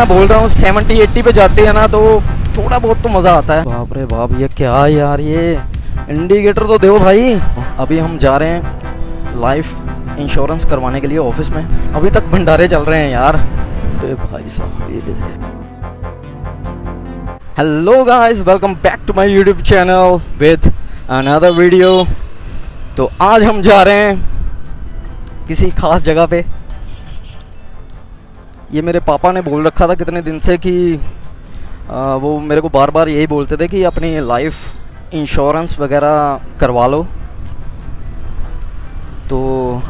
मैं बोल रहा हूँ 70-80 पे जाती है ना तो थोड़ा बहुत तो मजा आता है। बाप रे बाप, ये क्या यार, ये इंडिकेटर तो दो भाई। अभी हम जा रहे हैं लाइफ इंश्योरेंस करवाने के लिए ऑफिस में। अभी तक भंडारे चल रहे हैं यार। अरे भाई साहब, ये देखिए। Hello guys, welcome back to my YouTube channel with another video. तो आज हम जा रहे हैं किसी खास जगह पे। ये मेरे पापा ने बोल रखा था कितने दिन से कि वो मेरे को बार बार यही बोलते थे कि अपनी लाइफ इंश्योरेंस वगैरह करवा लो। तो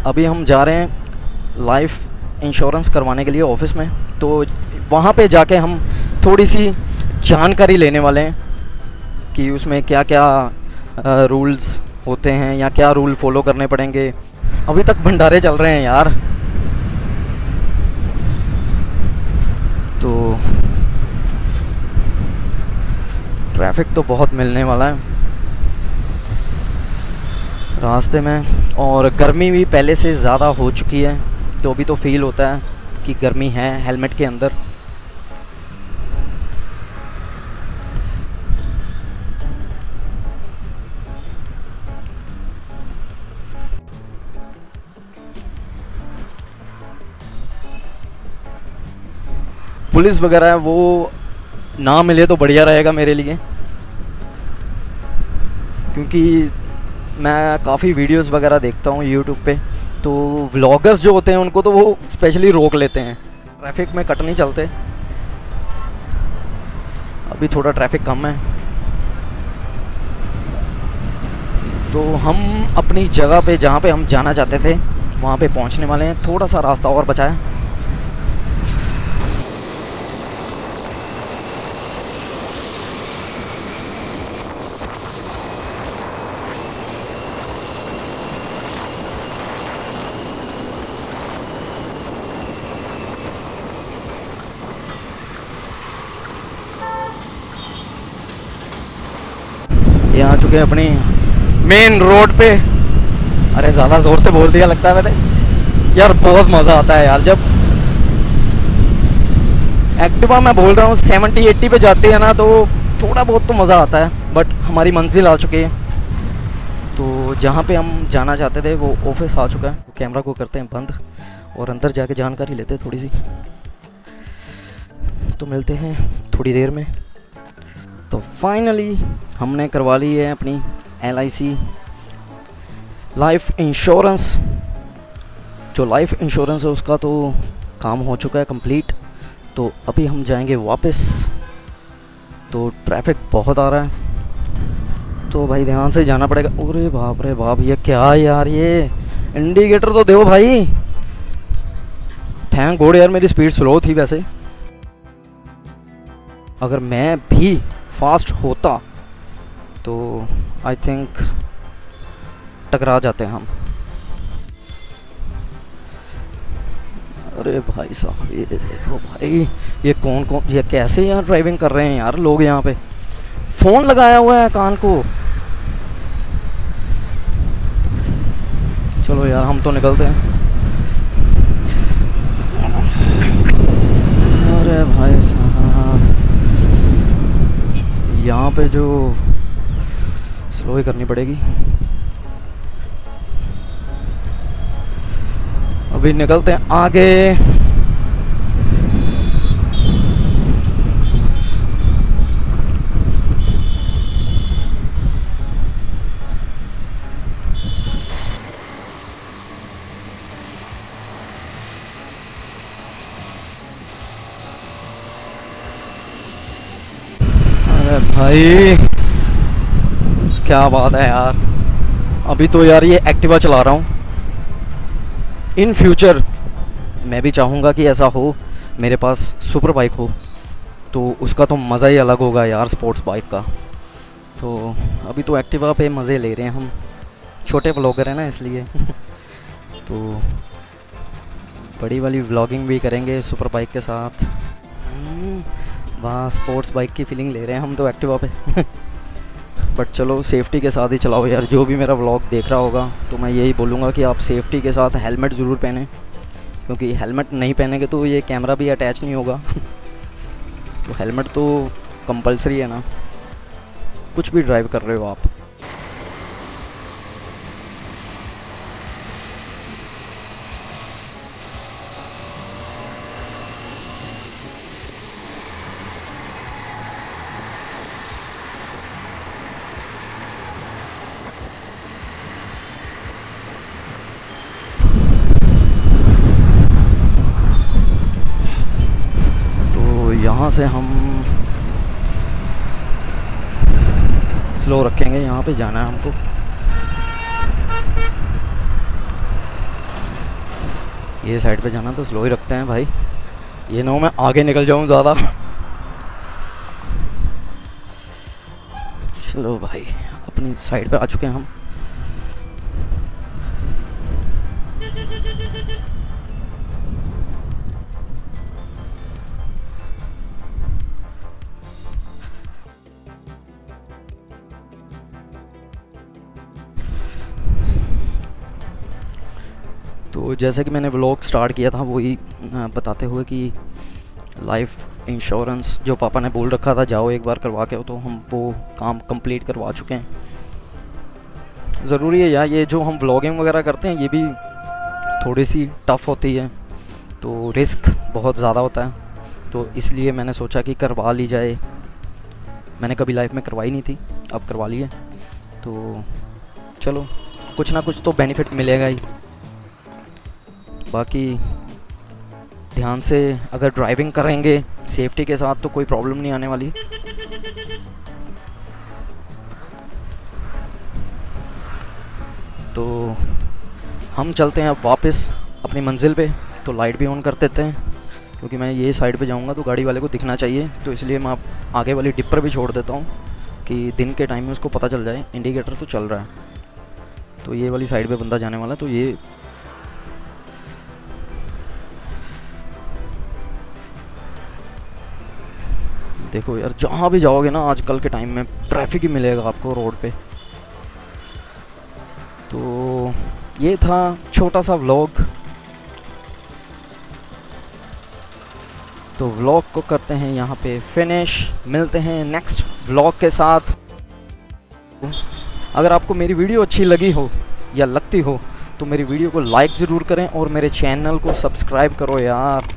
अभी हम जा रहे हैं लाइफ इंश्योरेंस करवाने के लिए ऑफिस में। तो वहाँ पे जाके हम थोड़ी सी जानकारी लेने वाले हैं कि उसमें क्या क्या रूल्स होते हैं या क्या रूल फॉलो करने पड़ेंगे। अभी तक भंडारे चल रहे हैं यार। तो ट्रैफिक तो बहुत मिलने वाला है रास्ते में, और गर्मी भी पहले से ज़्यादा हो चुकी है। तो अभी तो फील होता है कि गर्मी है हेलमेट के अंदर। पुलिस वगैरह है, वो ना मिले तो बढ़िया रहेगा मेरे लिए, क्योंकि मैं काफ़ी वीडियोस वगैरह देखता हूँ यूट्यूब पे। तो व्लॉगर्स जो होते हैं उनको तो वो स्पेशली रोक लेते हैं। ट्रैफिक में कट नहीं चलते। अभी थोड़ा ट्रैफिक कम है तो हम अपनी जगह पे, जहाँ पे हम जाना चाहते थे, वहाँ पे पहुँचने वाले हैं। थोड़ा सा रास्ता और बचा है। आ चुके हैं अपनी मेन रोड पे। अरे ज़्यादा ज़ोर से बोल दिया लगता है मैंने यार। बहुत मज़ा आता है यार जब एक्टिवा, मैं बोल रहा हूँ 70-80 पे जाती है ना तो थोड़ा बहुत तो मज़ा आता है। बट हमारी मंजिल आ चुकी है। तो जहाँ पे हम जाना चाहते थे वो ऑफिस आ चुका है। तो कैमरा को करते हैं बंद और अंदर जाके जानकारी लेते हैं थोड़ी सी। तो मिलते हैं थोड़ी देर में। तो फाइनली हमने करवा ली है अपनी LIC लाइफ इंश्योरेंस। जो लाइफ इंश्योरेंस है उसका तो काम हो चुका है कंप्लीट। तो अभी हम जाएंगे वापस। तो ट्रैफिक बहुत आ रहा है तो भाई ध्यान से जाना पड़ेगा। अरे बाप रे बाप, ये क्या यार, ये इंडिकेटर तो दो भाई। थैंक गॉड यार, मेरी स्पीड स्लो थी। वैसे अगर मैं भी फास्ट होता तो आई थिंक टकरा जाते हैं हम। अरे भाई साहब, ये देखो भाई, ये कौन ये कैसे यार ड्राइविंग कर रहे हैं यार लोग। यहाँ पे फ़ोन लगाया हुआ है कान को। चलो यार, हम तो निकलते हैं। अरे भाई साहब, यहाँ पे जो स्लो ही करनी पड़ेगी। अभी निकलते हैं आगे। भाई क्या बात है यार। अभी तो यार ये एक्टिवा चला रहा हूँ। इन फ्यूचर मैं भी चाहूँगा कि ऐसा हो, मेरे पास सुपर बाइक हो तो उसका तो मज़ा ही अलग होगा यार, स्पोर्ट्स बाइक का। तो अभी तो एक्टिवा पे मज़े ले रहे हैं हम। छोटे व्लॉगर हैं ना इसलिए तो बड़ी वाली व्लॉगिंग भी करेंगे सुपर बाइक के साथ। वहाँ स्पोर्ट्स बाइक की फीलिंग ले रहे हैं हम तो एक्टिवा पे बट चलो सेफ्टी के साथ ही चलाओ यार। जो भी मेरा व्लॉग देख रहा होगा तो मैं यही बोलूँगा कि आप सेफ्टी के साथ हेलमेट ज़रूर पहनें, क्योंकि हेलमेट नहीं पहनेंगे तो ये कैमरा भी अटैच नहीं होगा तो हेलमेट तो कंपलसरी है ना, कुछ भी ड्राइव कर रहे हो आप। यहाँ से हम स्लो रखेंगे, यहाँ पे जाना है हमको। ये साइड पे जाना तो स्लो ही रखते हैं भाई, ये ना हो मैं आगे निकल जाऊँ ज़्यादा। चलो भाई अपनी साइड पे आ चुके हैं हम। तो जैसे कि मैंने व्लॉग स्टार्ट किया था वही बताते हुए कि लाइफ इंश्योरेंस जो पापा ने बोल रखा था जाओ एक बार करवा के हो, तो हम वो काम कंप्लीट करवा चुके हैं। ज़रूरी है यार, ये जो हम व्लॉगिंग वगैरह करते हैं ये भी थोड़ी सी टफ़ होती है, तो रिस्क बहुत ज़्यादा होता है, तो इसलिए मैंने सोचा कि करवा ली जाए। मैंने कभी लाइफ में करवाई नहीं थी, अब करवा ली है तो चलो कुछ ना कुछ तो बेनिफिट मिलेगा ही। बाकी ध्यान से अगर ड्राइविंग करेंगे सेफ्टी के साथ तो कोई प्रॉब्लम नहीं आने वाली। तो हम चलते हैं अब वापस अपनी मंजिल पे। तो लाइट भी ऑन कर देते हैं क्योंकि मैं ये साइड पे जाऊंगा तो गाड़ी वाले को दिखना चाहिए, तो इसलिए मैं आप आगे वाली डिपर भी छोड़ देता हूँ कि दिन के टाइम में उसको पता चल जाए इंडिकेटर तो चल रहा है। तो ये वाली साइड पे बंदा जाने वाला, तो ये देखो यार जहाँ भी जाओगे ना आजकल के टाइम में ट्रैफिक ही मिलेगा आपको रोड पे। तो ये था छोटा सा व्लॉग, तो व्लॉग को करते हैं यहाँ पे फिनिश। मिलते हैं नेक्स्ट व्लॉग के साथ। अगर आपको मेरी वीडियो अच्छी लगी हो या लगती हो तो मेरी वीडियो को लाइक ज़रूर करें और मेरे चैनल को सब्सक्राइब करो यार।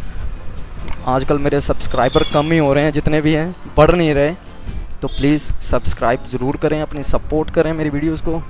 आजकल मेरे सब्सक्राइबर कम ही हो रहे हैं, जितने भी हैं बढ़ नहीं रहे, तो प्लीज़ सब्सक्राइब ज़रूर करें, अपनी सपोर्ट करें मेरी वीडियोस को।